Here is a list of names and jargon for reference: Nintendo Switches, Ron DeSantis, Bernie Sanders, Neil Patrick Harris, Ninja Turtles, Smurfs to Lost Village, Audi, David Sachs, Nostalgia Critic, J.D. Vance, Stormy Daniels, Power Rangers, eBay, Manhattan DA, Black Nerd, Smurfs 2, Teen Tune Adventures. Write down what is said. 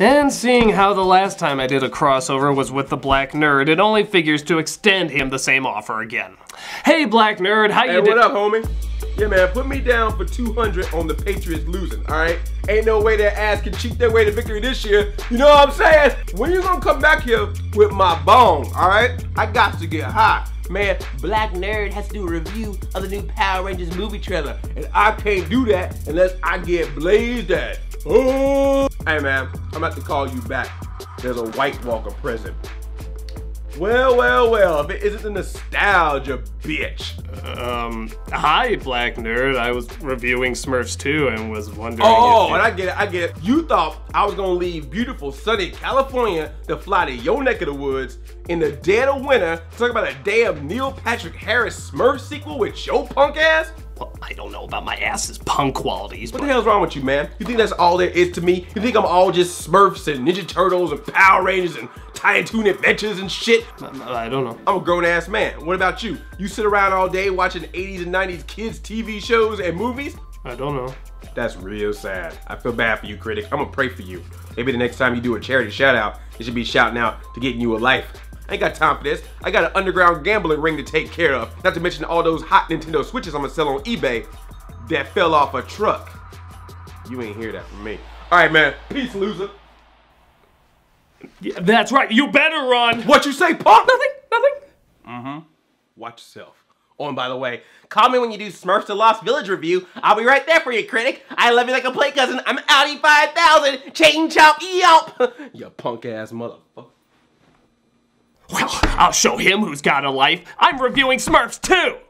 And seeing how the last time I did a crossover was with the Black Nerd, it only figures to extend him the same offer again. Hey Black Nerd, how you doing? Hey, what up, homie? Yeah, man, put me down for 200 on the Patriots losing, all right? Ain't no way that ass can cheat their way to victory this year. You know what I'm saying? When you gonna come back here with my bong, all right? I got to get hot. Man, Black Nerd has to do a review of the new Power Rangers movie trailer, and I can't do that unless I get blazed at. Oh! Hey, man, I'm about to call you back. There's a White Walker present. Well, well, well, if it isn't the nostalgia, bitch. Hi, Black Nerd. I was reviewing Smurfs 2 and was wondering if and I get it. You thought I was gonna leave beautiful, sunny California to fly to your neck of the woods in the dead of winter to talk about a damn Neil Patrick Harris Smurf sequel with your punk ass? Well, I don't know about my ass's punk qualities, but... What the hell's wrong with you, man? You think that's all there is to me? You think I'm all just Smurfs and Ninja Turtles and Power Rangers and Teen Tune Adventures and shit? I don't know. I'm a grown-ass man. What about you? You sit around all day watching 80s and 90s kids TV shows and movies? I don't know. That's real sad. I feel bad for you, Critic. I'm gonna pray for you. Maybe the next time you do a charity shout-out, you should be shouting out to getting you a life. I ain't got time for this. I got an underground gambling ring to take care of. Not to mention all those hot Nintendo Switches I'm gonna sell on eBay that fell off a truck. You ain't hear that from me. All right, man. Peace, loser. Yeah, that's right. You better run. What you say, punk? Nothing. Nothing. Mm-hmm. Watch yourself. Oh, and by the way, call me when you do Smurfs to Lost Village review. I'll be right there for you, Critic. I love you like a play cousin. I'm Audi 5000. Chain chop yelp. You punk ass motherfucker. Well, I'll show him who's got a life. I'm reviewing Smurfs 2!